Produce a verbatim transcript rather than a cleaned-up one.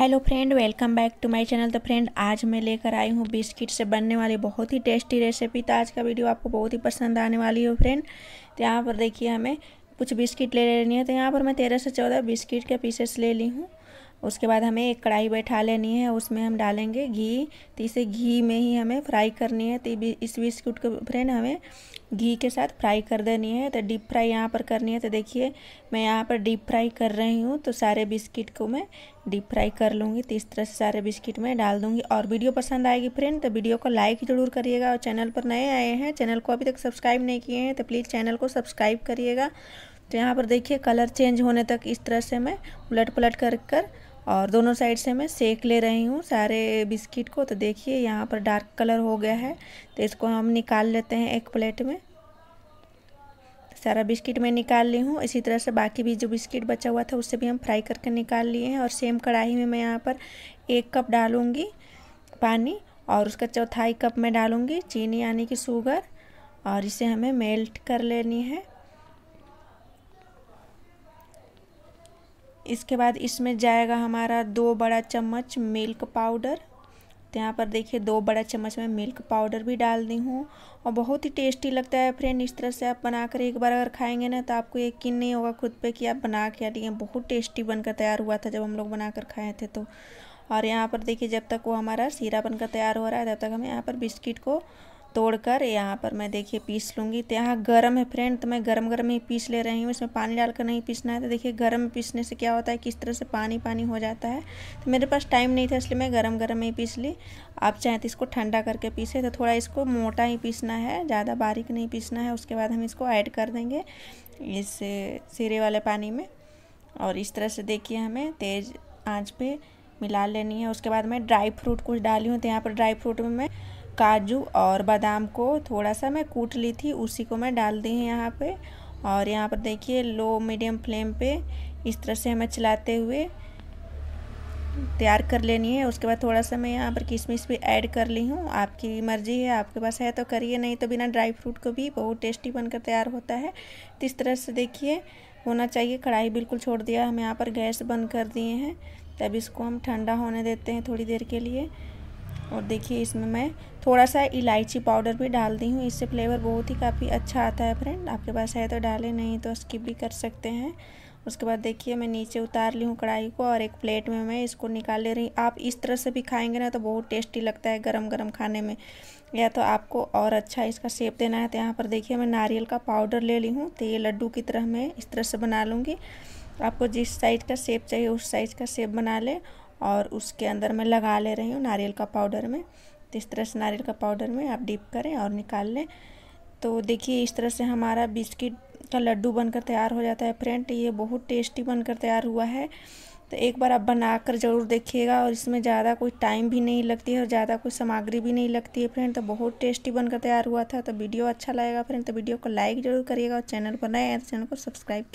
Hello friend, welcome back to my channel. तो friend, आज मैं लेकर आई हूँ बिस्किट से बनने वाली बहुत ही टेस्टी रेसिपी। तो आज का वीडियो आपको बहुत ही पसंद आने वाली है फ्रेंड। तो यहाँ पर देखिए, हमें कुछ बिस्किट ले लेनी है। तो यहाँ पर मैं तेरह से चौदह बिस्किट के पीसेस ले ली हूँ। उसके बाद हमें एक कढ़ाई बैठा लेनी है, उसमें हम डालेंगे घी। तो इसे घी में ही हमें फ्राई करनी है। तो इस बिस्किट को फ्रेंड हमें घी के साथ फ्राई कर देनी है। तो डीप फ्राई यहाँ पर करनी है। तो देखिए, मैं यहाँ पर डीप फ्राई कर रही हूँ। तो सारे बिस्किट को मैं डीप फ्राई कर लूँगी। तो इस तरह से सारे बिस्किट मैं डाल दूँगी। और वीडियो पसंद आएगी फ्रेंड तो वीडियो को लाइक ज़रूर करिएगा। और चैनल पर नए आए हैं, चैनल को अभी तक सब्सक्राइब नहीं किए हैं तो प्लीज़ चैनल को सब्सक्राइब करिएगा। तो यहाँ पर देखिए, कलर चेंज होने तक इस तरह से मैं उलट पलट कर कर और दोनों साइड से मैं सेक ले रही हूँ सारे बिस्किट को। तो देखिए, यहाँ पर डार्क कलर हो गया है। तो इसको हम निकाल लेते हैं एक प्लेट में। सारा बिस्किट मैं निकाल ली हूँ। इसी तरह से बाकी भी जो बिस्किट बचा हुआ था उससे भी हम फ्राई करके निकाल लिए हैं। और सेम कढ़ाई में मैं यहाँ पर एक कप डालूँगी पानी और उसका चौथाई कप मैं डालूँगी चीनी यानी कि शुगर। और इसे हमें मेल्ट कर लेनी है। इसके बाद इसमें जाएगा हमारा दो बड़ा चम्मच मिल्क पाउडर। तो यहाँ पर देखिए, दो बड़ा चम्मच में मिल्क पाउडर भी डाल दी हूँ। और बहुत ही टेस्टी लगता है फ्रेंड। इस तरह से आप बनाकर एक बार अगर खाएंगे ना तो आपको यकीन नहीं होगा खुद पे कि आप बना के आती हैं। बहुत टेस्टी बनकर तैयार हुआ था जब हम लोग बनाकर खाए थे तो। और यहाँ पर देखिए, जब तक वो हमारा सीरा बनकर तैयार हो रहा है तब तक हमें यहाँ पर बिस्किट को तोड़कर यहाँ पर मैं देखिए पीस लूँगी। तो यहाँ गर्म है फ्रेंड तो मैं गरम गरम ही पीस ले रही हूँ। इसमें पानी डालकर नहीं पीसना है। तो देखिए, गर्म पीसने से क्या होता है, किस तरह से पानी पानी हो जाता है। तो मेरे पास टाइम नहीं था इसलिए मैं गरम गरम ही पीस ली। आप चाहें तो इसको ठंडा करके पीसें। तो थोड़ा इसको मोटा ही पीसना है, ज़्यादा बारीक नहीं पीसना है। उसके बाद हम इसको ऐड कर देंगे इस सीरे वाले पानी में। और इस तरह से देखिए, हमें तेज़ आँच पर मिला लेनी है। उसके बाद मैं ड्राई फ्रूट कुछ डाली हूँ। तो यहाँ पर ड्राई फ्रूट में मैं काजू और बादाम को थोड़ा सा मैं कूट ली थी, उसी को मैं डाल दी है यहाँ पे। और यहाँ पर देखिए, लो मीडियम फ्लेम पे इस तरह से हमें चलाते हुए तैयार कर लेनी है। उसके बाद थोड़ा सा मैं यहाँ पर किशमिश भी ऐड कर ली हूँ। आपकी मर्ज़ी है, आपके पास है तो करिए, नहीं तो बिना ड्राई फ्रूट को भी बहुत टेस्टी बनकर तैयार होता है। तो इस तरह से देखिए होना चाहिए। कढ़ाई बिल्कुल छोड़ दिया, हम यहाँ पर गैस बंद कर दिए हैं। तब इसको हम ठंडा होने देते हैं थोड़ी देर के लिए। और देखिए, इसमें मैं थोड़ा सा इलायची पाउडर भी डाल दी हूँ। इससे फ्लेवर बहुत ही काफ़ी अच्छा आता है फ्रेंड। आपके पास है तो डालें, नहीं तो स्किप भी कर सकते हैं। उसके बाद देखिए, मैं नीचे उतार ली हूँ कढ़ाई को और एक प्लेट में मैं इसको निकाल ले रही हूँ। आप इस तरह से भी खाएंगे ना तो बहुत टेस्टी लगता है गरम गरम खाने में। या तो आपको और अच्छा इसका शेप देना है तो यहाँ पर देखिए, मैं नारियल का पाउडर ले ली हूँ। तो ये लड्डू की तरह मैं इस तरह से बना लूँगी। आपको जिस साइज़ का शेप चाहिए उस साइज़ का शेप बना लें। और उसके अंदर मैं लगा ले रही हूँ नारियल का पाउडर में। तो इस तरह से नारियल का पाउडर में आप डिप करें और निकाल लें। तो देखिए, इस तरह से हमारा बिस्किट का लड्डू बनकर तैयार हो जाता है फ्रेंड। ये बहुत टेस्टी बनकर तैयार हुआ है। तो एक बार आप बनाकर ज़रूर देखिएगा। और इसमें ज़्यादा कोई टाइम भी नहीं लगती है और ज़्यादा कोई सामग्री भी नहीं लगती है फ्रेंड। तो बहुत टेस्टी बनकर तैयार हुआ था। तो वीडियो अच्छा लगेगा फ्रेंड तो वीडियो को लाइक ज़रूर करिएगा। और चैनल पर नए हैं तो चैनल को सब्सक्राइब